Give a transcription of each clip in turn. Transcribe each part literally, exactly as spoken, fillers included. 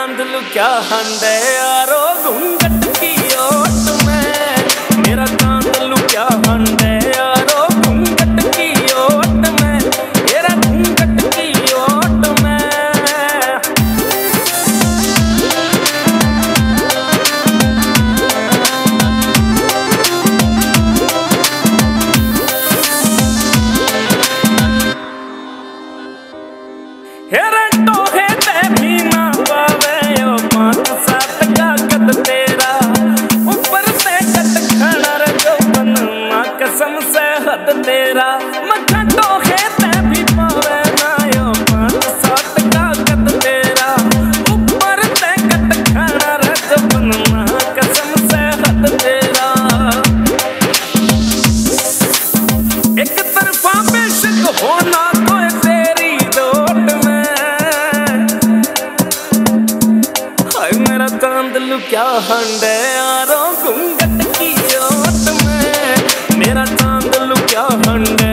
चांद लुक्या हंडे यारो घूंघट की ओट में मेरा चांद लुक्या हंडे यारो घूंघट की ओट में मेरा घूंघट की ओट में हेरा तो है ते भी ना पावे ओ पांच सात का कद तेरा ऊपर से कट खड़ा रे जोबन मां कसम से हद तेरा मखा तो है ते भी पावे ना ओ पांच सात का कद तेरा ऊपर से कट खड़ा रे जोबन मां कसम से हद तेरा एक तरफा बेशक होना चांद लुक्या हंडे यारो घूंघट की ओट में मेरा चांद लुक्या हंडे यारो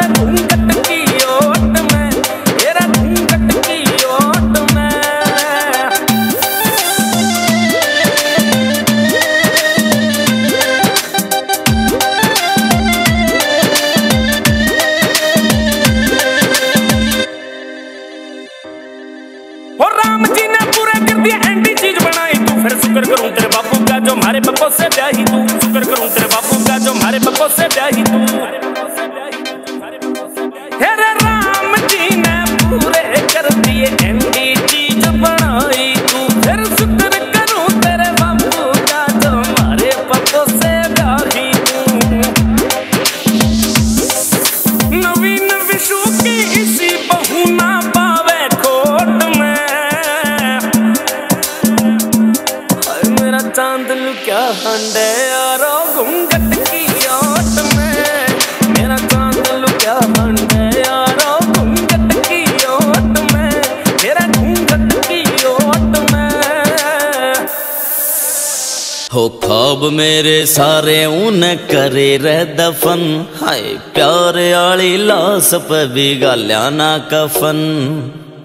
रे घूंघट की ओट में मेरा घूंघट की ओट में। और राम जी ने पूरा कर दिया एंटी चीज बनाई तू, फिर शुक्र करूं तेरे बापू का जो हमारे बापू से ब्याही तू, शुक्र करूं तेरे बापू का जो हमारे बापू से ब्याही तू। हेरे राम जी ने पूरे कर दिए एंडी चीज बनाई तू, फिर शुक्र करूं तेरे बापू का जो हमारे बापू से ब्याही तू। नवीन विशु की इसी बहू ना पावे खोट में चांद लुक्या हंडे यारो घूंघट की ओट में मेरा चांद लुक्या हंडे यारो घूंघट की ओट में मेरा घूंघट की ओट में। हो ख्वाब मेरे सारे ऊन करे रह दफन, हाय प्यार आली लाश पे भी गालिया ना कफन।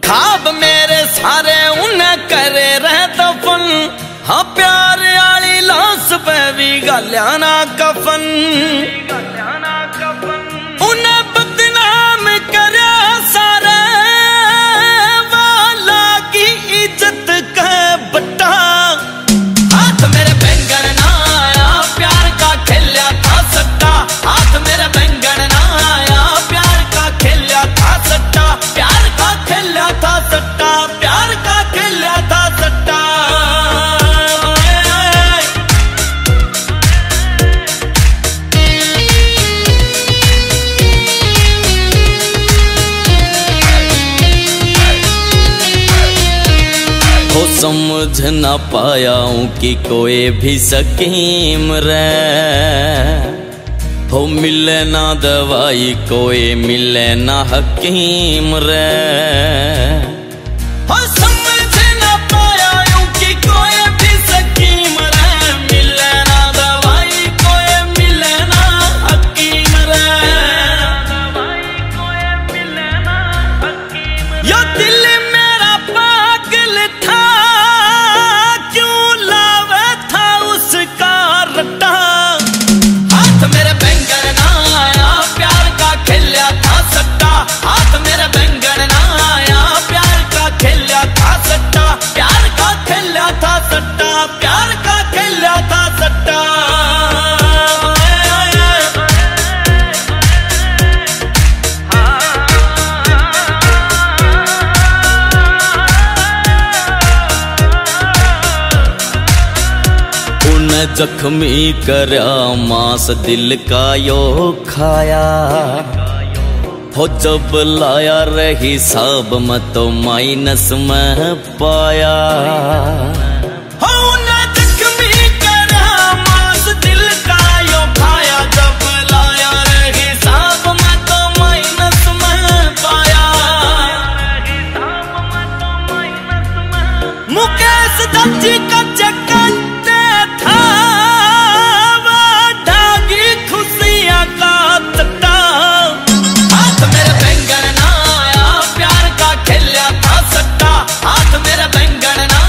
ख्वाब मेरे सारे ऊन करे रह दफन, हाँ प्यार आली लाश पे भी गालिया ना कफन। उन्हें बदनाम करया सारे वाला की इज्जत का बट्टा, हाथ मेरे बैंगन ना आया प्यार का खेलिया था सट्टा। हाथ मेरे बैंगन ना आया प्यार का खेलिया था सट्टा, प्यार का खेलिया था सट्टा, प्यार का खेलिया था सट्टा। समझ ना पाया हूँ कि कोई भी सकीम रे, हो मिले ना दवाई कोई मिले ना हकीम रे। जख्मी करया मांस दिल का यो खाया, हो जब लाया रही साब में तो माइनस में पाया। हो ना जख्मी करया मांस दिल का यो खाया, जब लाया रही साब में तो माइनस में पाया। मुकेश दर्जी का चक्कर बैंगन ना आया प्यार का खेलिया था सट्टा। हाथ मेरा बैंगन ना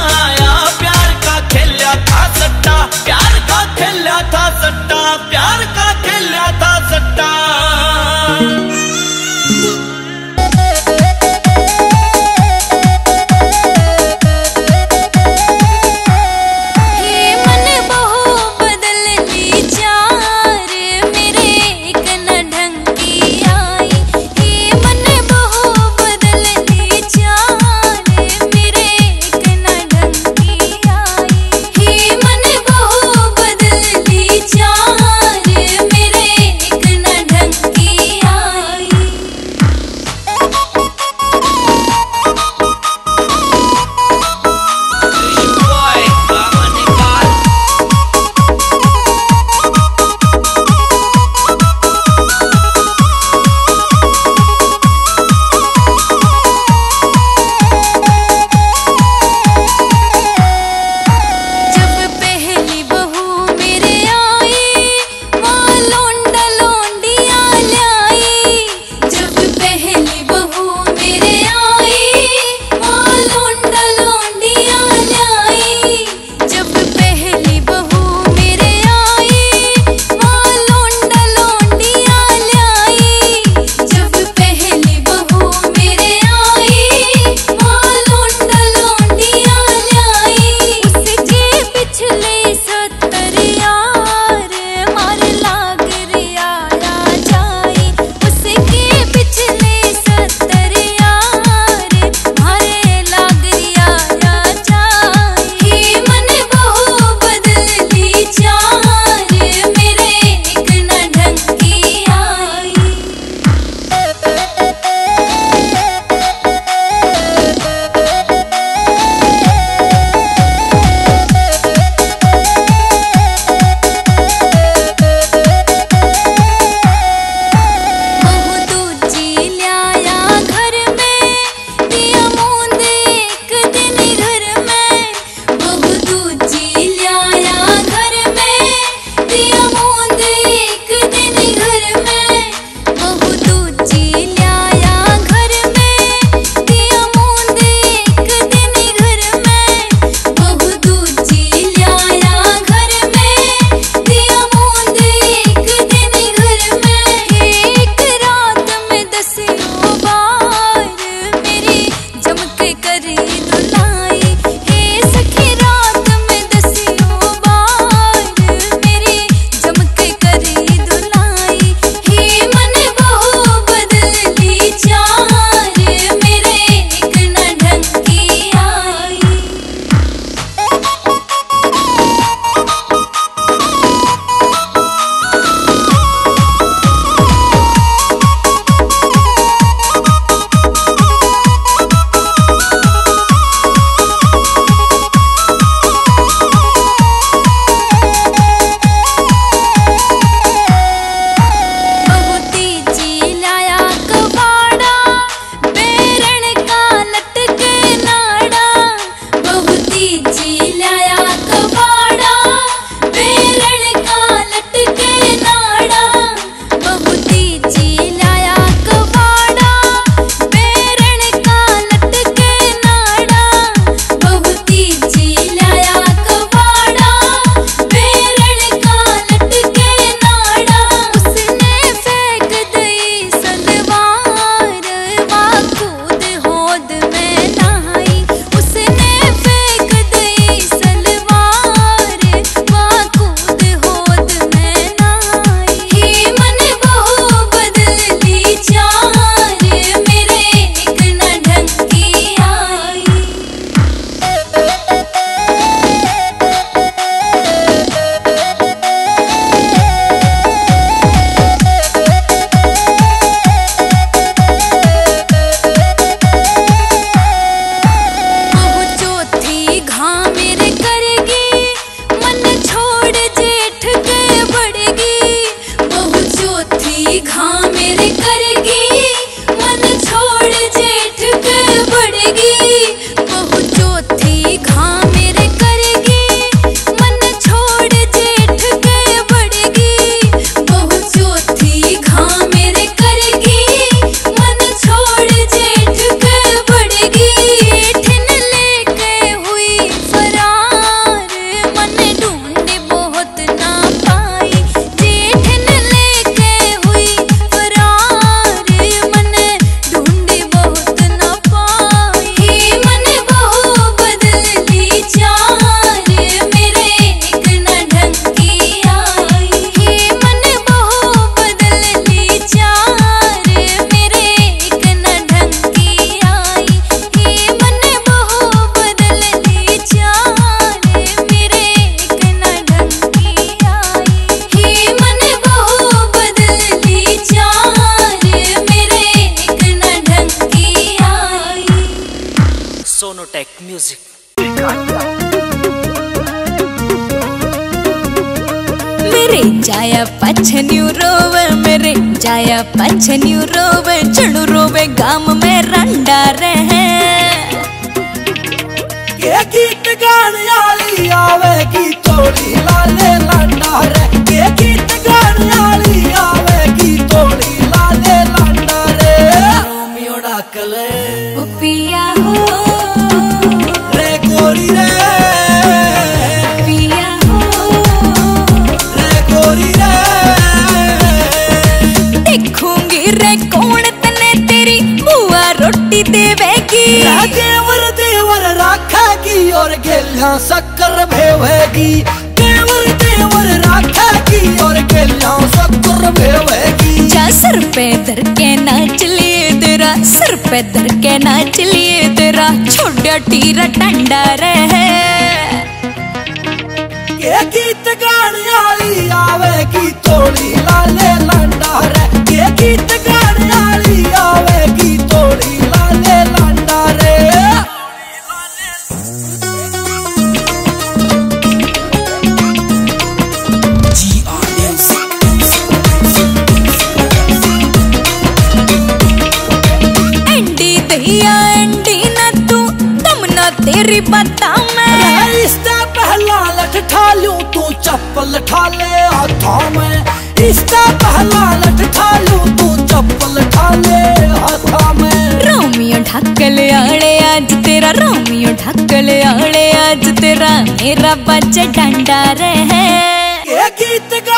Soundtech Music. मेरे जाया पछन्यू रोवे, मेरे जाया पछन्यू रोवे, चढ़ू रोवे गाम में रंडा रहे। ये गीत गान याली आवे की चोली लाले लंडा रे। ये गीत गान याली आवे की चोली लाले लंडा रे। रोमियो डाकले पिया हो रे गोरी रे, पिया हो रे गोरी रे। देखूंगी रे कौन तने तेरी बुआ रोटी देवेगी, देवर देवर राखेगी और गेलिया शक्कर भेवेगी। देवर देवर राखेगी और गेलिया शक्कर भेवेगी। जा सर पे धर के नाच ले, सर पे धर के नाच लिए, तेरा छोड़ा टीरा डंडा रहे। ये गीत गाने वाली आवे की चोली लाले लंडा रे। ये गीत गाने वाली आवे की चोली लाले लंडा रे। तेरी बता मैं इससे पहला लठा लूं, तू चप्पल ठाले हाथों में। इससे पहला लठा लूं, तू चप्पल ठाले हाथों में। रोमियो ढाकल आड़े आज तेरा, रोमियो ढाकल आड़े आज तेरा, मेरा बच्चा डंडा रहे। ये गीत